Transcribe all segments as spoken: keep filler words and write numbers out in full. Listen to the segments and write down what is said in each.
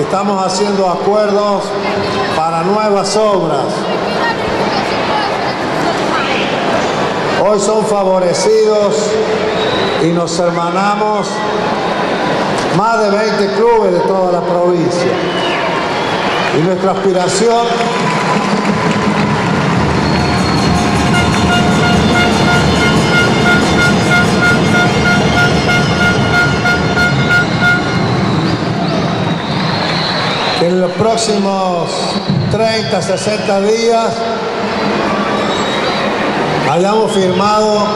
Estamos haciendo acuerdos para nuevas obras. Hoy son favorecidos y nos hermanamos más de veinte clubes de toda la provincia. Y nuestra aspiración que en los próximos treinta, sesenta días hayamos firmado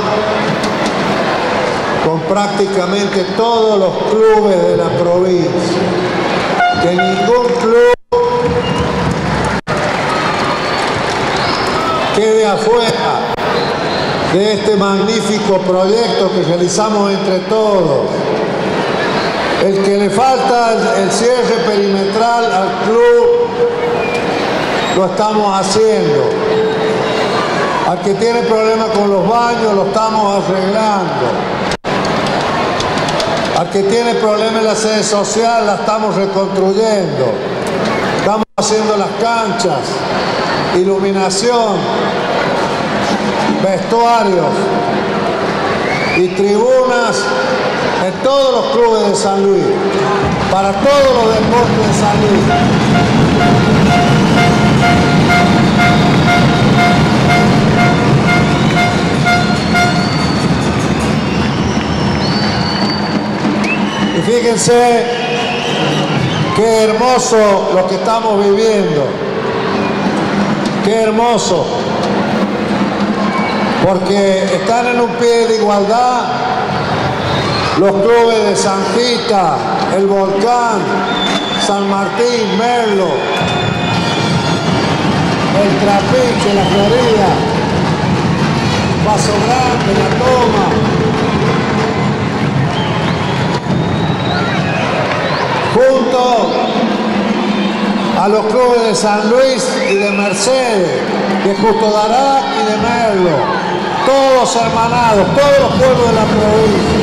con prácticamente todos los clubes de la provincia, que ningún club quede afuera de este magnífico proyecto que realizamos entre todos. El que le falta el cierre perimetral al club, lo estamos haciendo. Al que tiene problemas con los baños, lo estamos arreglando. Al que tiene problemas en la sede social, la estamos reconstruyendo. Estamos haciendo las canchas, iluminación, vestuarios y tribunas en todos los clubes de San Luis, para todos los deportes de San Luis. Fíjense qué hermoso lo que estamos viviendo, qué hermoso, porque están en un pie de igualdad los clubes de San Fita, el Volcán, San Martín, Merlo, el Trapiche, la Florida, Paso Grande, la Toma, junto a los clubes de San Luis y de Mercedes, de Justo Dará y de Merlo, todos hermanados, todos los pueblos de la provincia.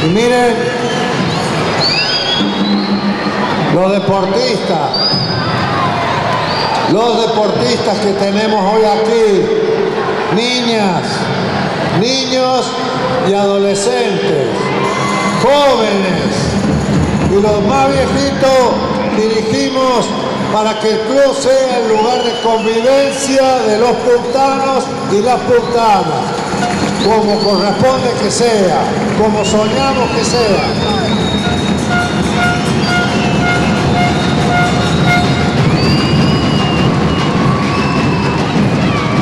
Y miren, los deportistas, los deportistas que tenemos hoy aquí, niñas, niños y adolescentes, jóvenes, y los más viejitos dirigimos para que el club sea el lugar de convivencia de los puntanos y las puntanas, como corresponde que sea, como soñamos que sea.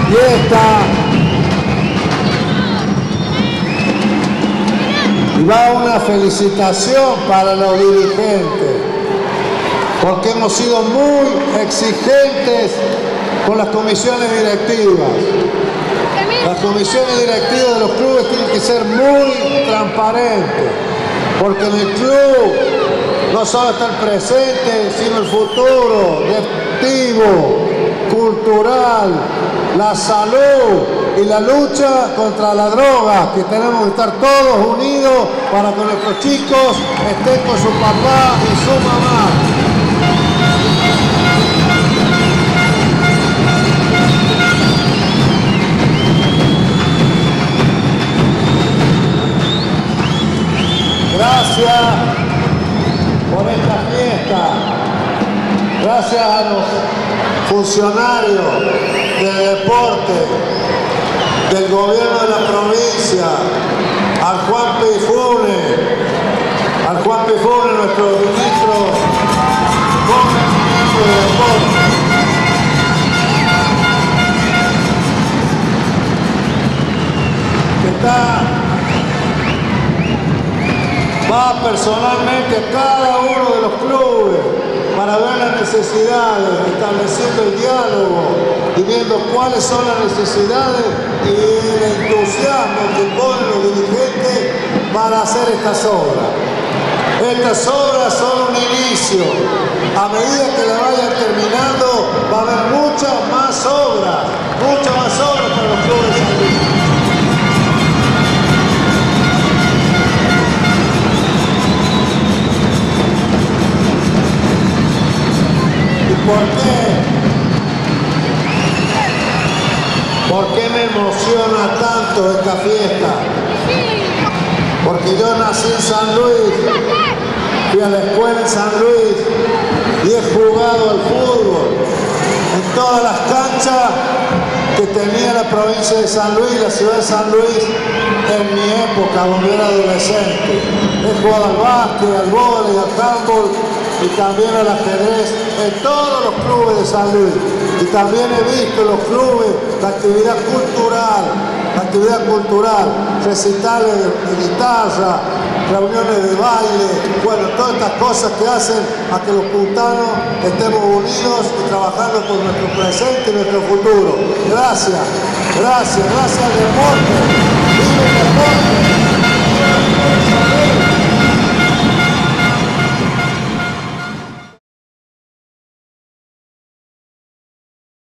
Y esta, y va una felicitación para los dirigentes, porque hemos sido muy exigentes con las comisiones directivas. Las comisiones directivas de los clubes tienen que ser muy transparentes, porque en el club no solo está el presente, sino el futuro, deportivo, cultural, la salud y la lucha contra la droga, que tenemos que estar todos unidos para que nuestros chicos estén con su papá y su mamá. Gracias por esta fiesta. Gracias a los funcionarios de deporte, del gobierno de la provincia, al Juan Pifune, al Juan Pifune, nuestro ministro, ministro de Deporte, que está, va personalmente a cada uno de los clubes para ver las necesidades, estableciendo el diálogo, y viendo cuáles son las necesidades y el entusiasmo que ponen los dirigentes para hacer estas obras. Estas obras son un inicio. A medida que la vayan terminando, va a haber muchas más obras, muchas más obras para los clubes de San Luis. ¿Y por qué? ¿Por qué me emociona tanto esta fiesta? Porque yo nací en San Luis. Fui a la escuela en San Luis y he jugado al fútbol en todas las canchas que tenía la provincia de San Luis, la ciudad de San Luis, en mi época, cuando era adolescente. He jugado al básquet, al vóley, al handball y también al ajedrez en todos los clubes de San Luis. Y también he visto en los clubes la actividad cultural, la actividad cultural, recitales de guitarra, reuniones de baile, bueno, todas estas cosas que hacen a que los puntanos estemos unidos y trabajando por nuestro presente y nuestro futuro. Gracias, gracias, gracias al deporte. ¡Viva el deporte!